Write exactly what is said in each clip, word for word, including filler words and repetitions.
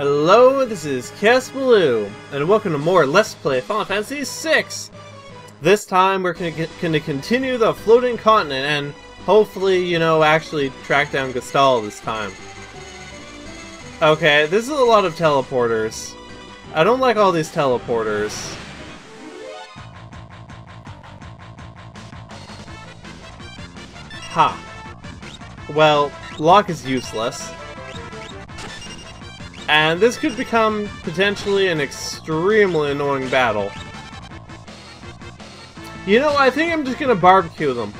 Hello, this is Caswelloo, and welcome to more Let's Play Final Fantasy six! This time we're going to continue the floating continent and hopefully, you know, actually track down Gastal this time. Okay, this is a lot of teleporters. I don't like all these teleporters. Ha. Well, Locke is useless. And this could become potentially an extremely annoying battle. You know, I think I'm just gonna barbecue them.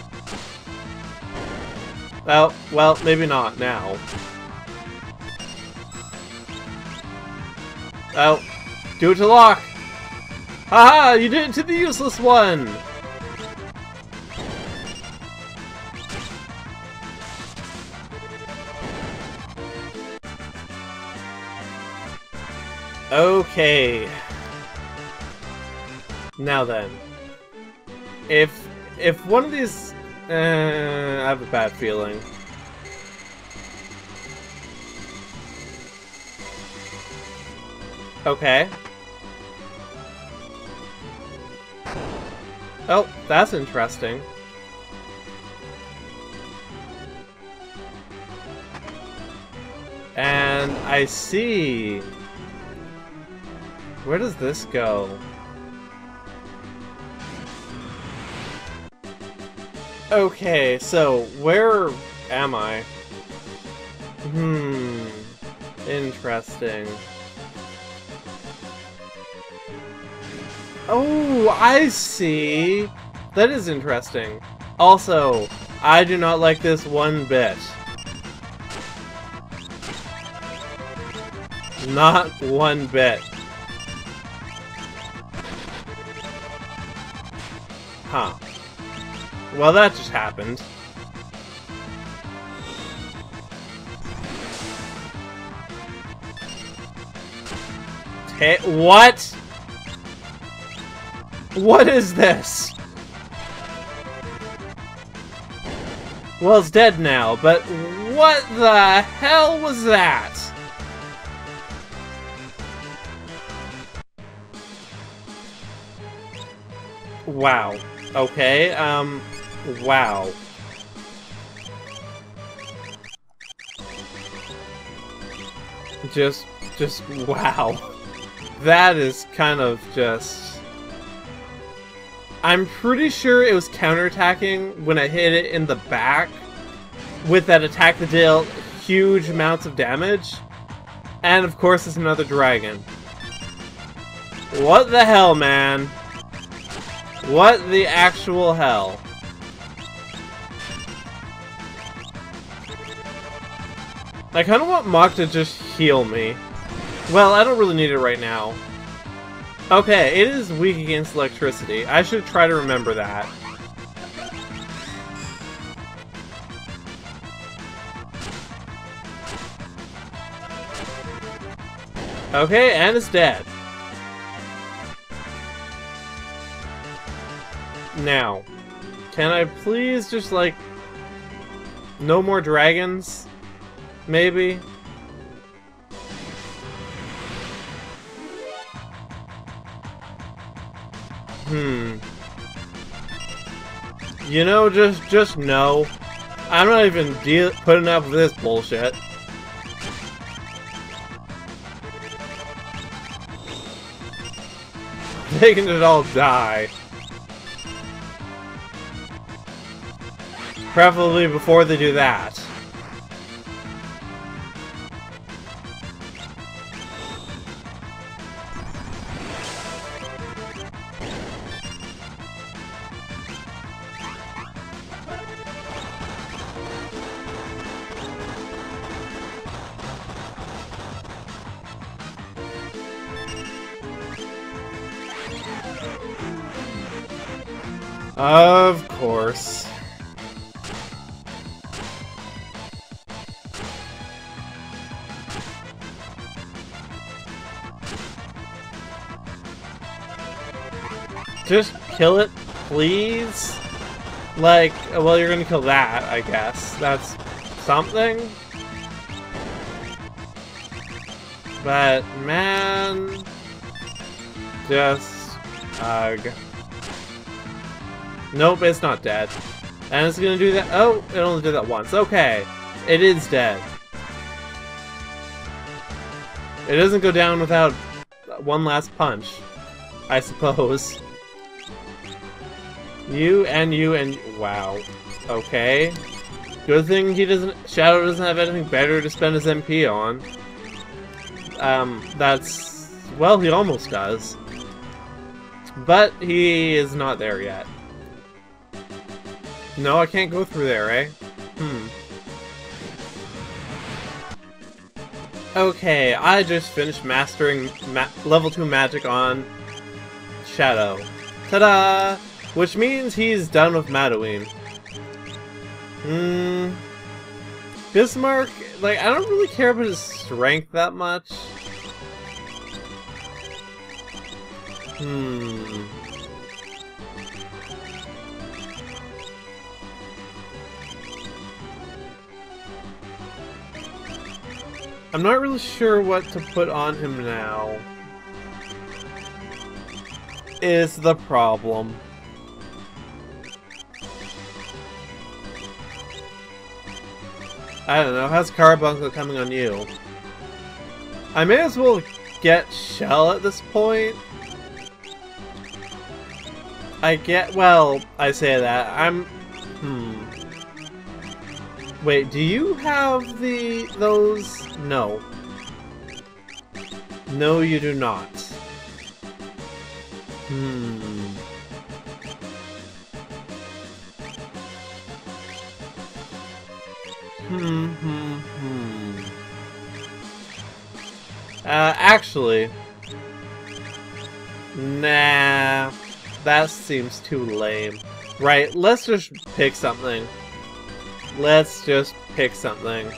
Well, well, maybe not now. Well, do it to Locke! Haha, you did it to the useless one! Okay. Now then. If if one of these uh, I have a bad feeling. Okay. Oh, that's interesting. And I see. Where does this go? Okay, so where am I? Hmm, interesting. Oh, I see. That is interesting. Also, I do not like this one bit. Not one bit. Huh. Well, that just happened. Hey, what? What is this? Well, it's dead now, but what the hell was that? Wow. Okay, um, wow. Just, just, wow. That is kind of just... I'm pretty sure it was counterattacking when I hit it in the back with that attack that dealt huge amounts of damage. And of course it's another dragon. What the hell, man? What the actual hell? I kind of want Mog to just heal me. Well, I don't really need it right now. Okay, it is weak against electricity. I should try to remember that. Okay, and it's dead. Now, can I please just, like, no more dragons? Maybe? Hmm. You know, just, just no. I'm not even de- putting up with this bullshit. They can just all die. Preferably before they do that. Of course. Just kill it, please? Like, well, you're gonna kill that, I guess. That's something? But man, just ugh. Nope, it's not dead. And it's gonna do that. Oh, it only did that once. Okay, it is dead. It doesn't go down without one last punch, I suppose. You and you and wow. Okay. Good thing he doesn't. Shadow doesn't have anything better to spend his M P on. Um, that's... well, he almost does. But he is not there yet. No, I can't go through there, eh? Hmm. Okay, I just finished mastering ma level two magic on Shadow. Ta-da! Which means he's done with Madouin. Hmm... Bismarck, like, I don't really care about his strength that much. Hmm. I'm not really sure what to put on him now, is the problem. I don't know, how's Carbuncle coming on you? I may as well get Shell at this point. I get, well, I say that, I'm, hmm. Wait, do you have the, those? No. No, you do not. Hmm. Hmm, hmm, hmm. Uh, actually... Nah... That seems too lame. Right, let's just pick something. Let's just pick something.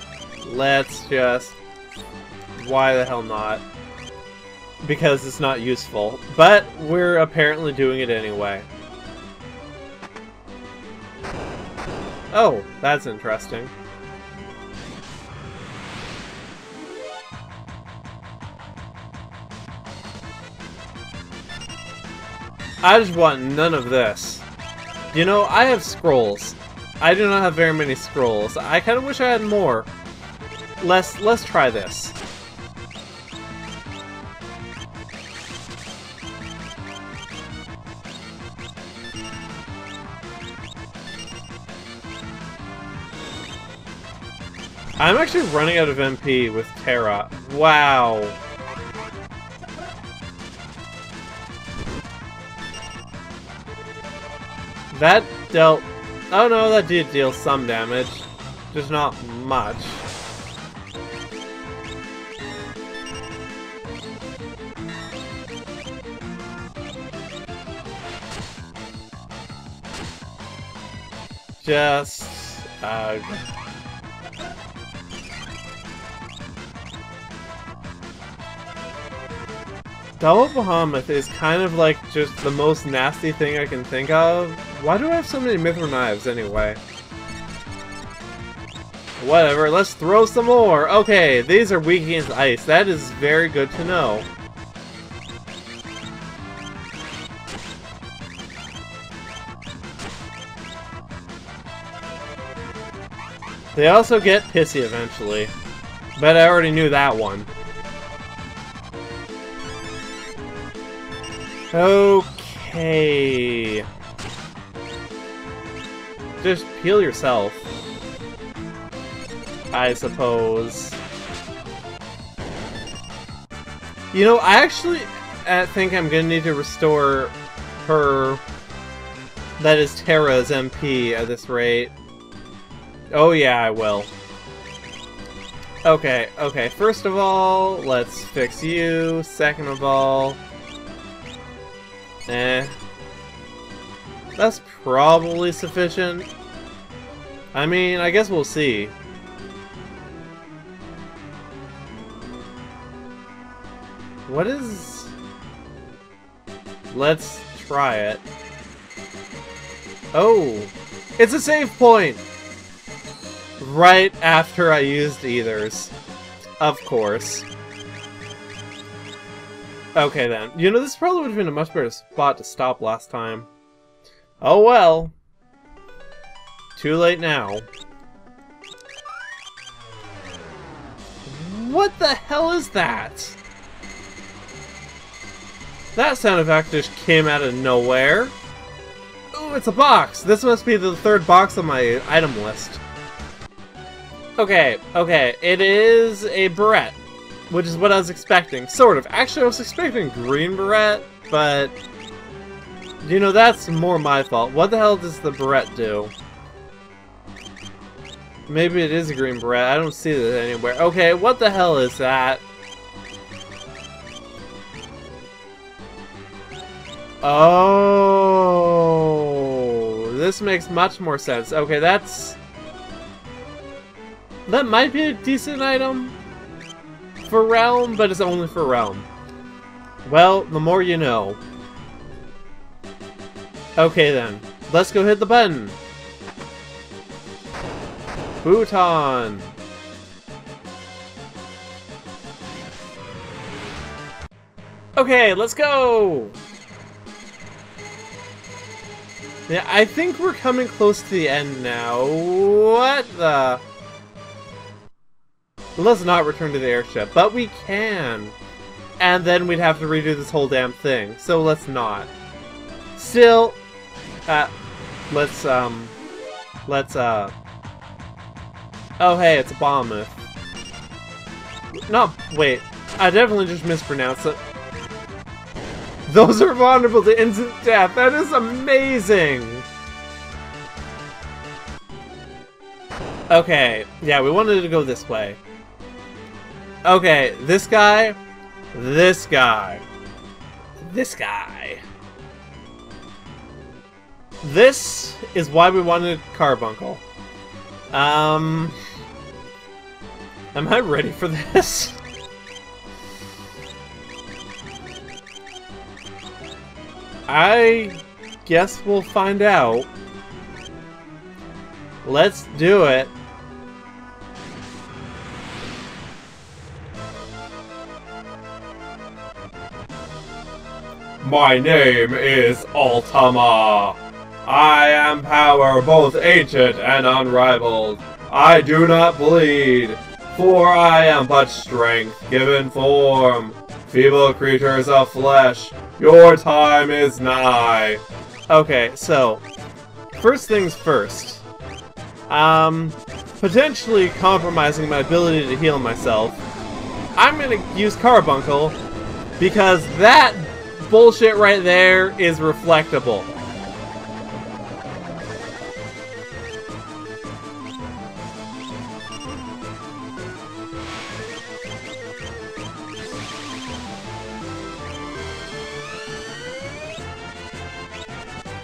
Let's just... Why the hell not? Because it's not useful. But we're apparently doing it anyway. Oh, that's interesting. I just want none of this. You know, I have scrolls. I do not have very many scrolls. I kind of wish I had more. Let's, let's try this. I'm actually running out of M P with Terra. Wow. That dealt... Oh no, that did deal some damage. Just not much. Just... Uh... Double Bahamut is kind of like just the most nasty thing I can think of. Why do I have so many Mithril Knives anyway? Whatever, let's throw some more! Okay, these are weak against ice. That is very good to know. They also get pissy eventually. But I already knew that one. Okay. Just heal yourself, I suppose. You know, I actually uh, think I'm gonna need to restore her, that is Terra's M P at this rate. Oh yeah, I will. Okay, okay, first of all, let's fix you. Second of all... Eh. That's probably sufficient. I mean, I guess we'll see. What is... Let's try it. Oh! It's a save point! Right after I used ethers. Of course. Okay then. You know, this probably would have been a much better spot to stop last time. Oh well. Too late now. What the hell is that? That sound effect just came out of nowhere. Ooh, it's a box! This must be the third box on my item list. Okay, okay, it is a barrette, which is what I was expecting, sort of. Actually, I was expecting green barrette, but, you know, that's more my fault. What the hell does the barrette do? Maybe it is a green barrette, I don't see that anywhere. Okay, what the hell is that? Oh, this makes much more sense. Okay, that's... that might be a decent item for Realm, but it's only for Realm. Well, the more you know. Okay then, let's go hit the button. Bhutan. Okay, let's go! Yeah, I think we're coming close to the end now. What the... Let's not return to the airship, but we can. And then we'd have to redo this whole damn thing, so let's not. Still, uh, let's, um, let's, uh, oh hey, it's a Bahamut. No, wait, I definitely just mispronounced it. Those are vulnerable to instant death. That is amazing. Okay, yeah, we wanted to go this way. Okay, this guy, this guy, this guy. This is why we wanted Carbuncle. Um, am I ready for this? I guess we'll find out. Let's do it. My name is Ultima. I am power both ancient and unrivaled. I do not bleed, for I am but strength given form. Feeble creatures of flesh, your time is nigh. Okay, so, first things first. Um, potentially compromising my ability to heal myself. I'm gonna use Carbuncle, because that bullshit right there is reflectable.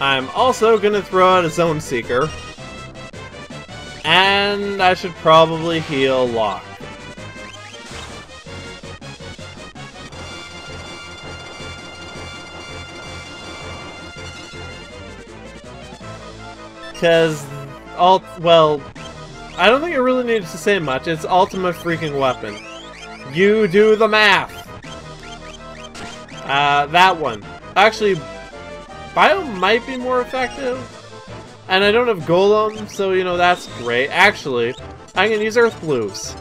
I'm also gonna throw out a Zone Seeker. And I should probably heal Locke. Cause, alt well, I don't think I really needed to say much. It's Ultima freaking Weapon. You do the math! Uh, that one. Actually, Bio might be more effective. And I don't have Golem, so, you know, that's great. Actually, I'm going to use Earth Blues.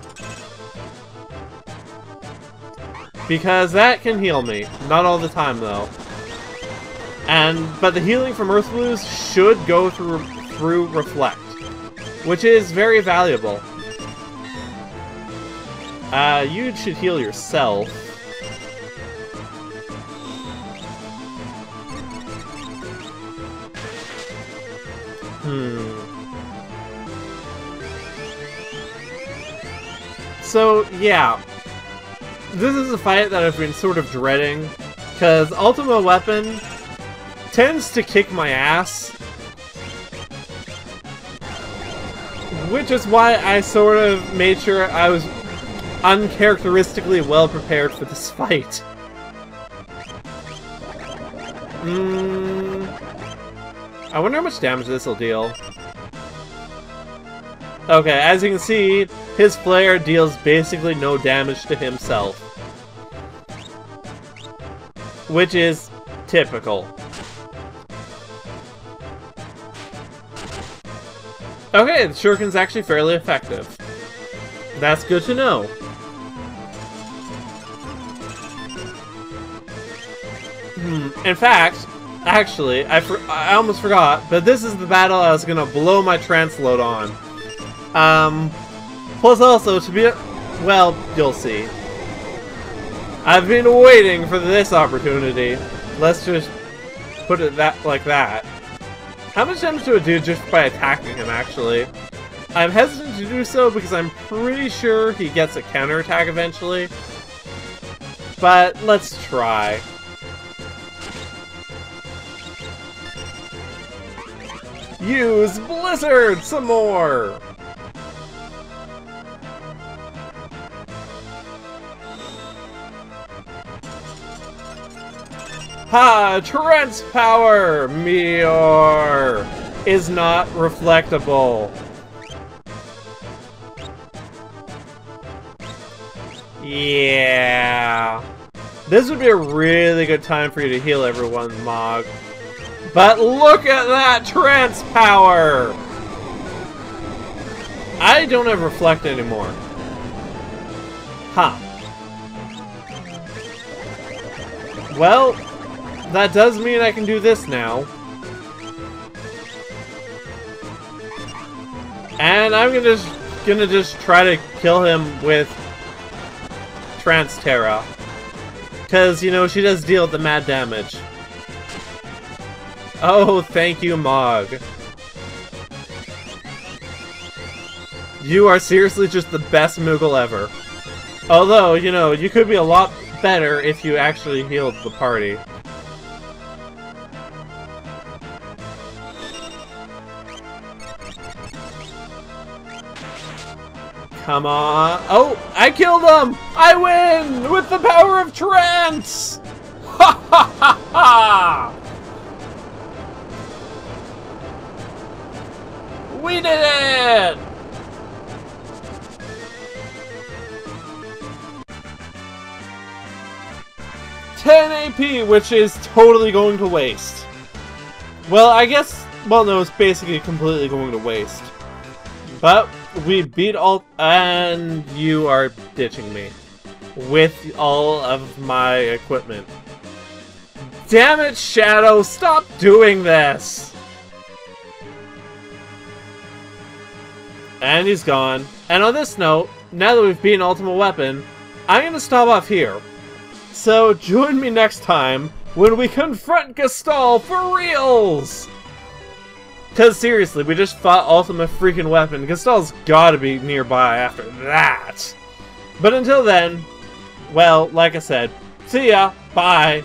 Because that can heal me. Not all the time, though. And, but the healing from Earth Blues should go through, through Reflect. Which is very valuable. Uh, you should heal yourself. Hmm. So, yeah. This is a fight that I've been sort of dreading, because Ultima Weapon tends to kick my ass. Which is why I sort of made sure I was uncharacteristically well prepared for this fight. Hmm. I wonder how much damage this will deal. Okay, as you can see, his player deals basically no damage to himself. which is typical. Okay, the shuriken's actually fairly effective. That's good to know. In fact, actually, I, for I almost forgot, but this is the battle I was going to blow my trance load on. Um, plus also, to be a well, you'll see. I've been waiting for this opportunity. Let's just put it that like that. How much damage do I do just by attacking him, actually? I'm hesitant to do so because I'm pretty sure he gets a counterattack eventually. But let's try. Use Blizzard some more! Ha! Trance power! Meteor is not reflectable. Yeah. This would be a really good time for you to heal everyone, Mog. But look at that trance power! I don't have reflect anymore. Huh. Well, that does mean I can do this now. And I'm gonna just, gonna just try to kill him with Trance Terra. Because, you know, she does deal the mad damage. Oh, thank you, Mog. You are seriously just the best Moogle ever. Although, you know, you could be a lot better if you actually healed the party. Come on. Oh, I killed him! I win! With the power of Trance! Ha ha ha ha! We did it! ten A P, which is totally going to waste. Well, I guess, well, no, it's basically completely going to waste. But we beat all, and you are ditching me with all of my equipment. Damn it, Shadow, stop doing this! And he's gone. And on this note, now that we've beaten Ultima Weapon, I'm going to stop off here. So join me next time when we confront Gastal for reals! Because seriously, we just fought Ultima freaking Weapon. Gastal's gotta be nearby after that. But until then, well, like I said, see ya, bye!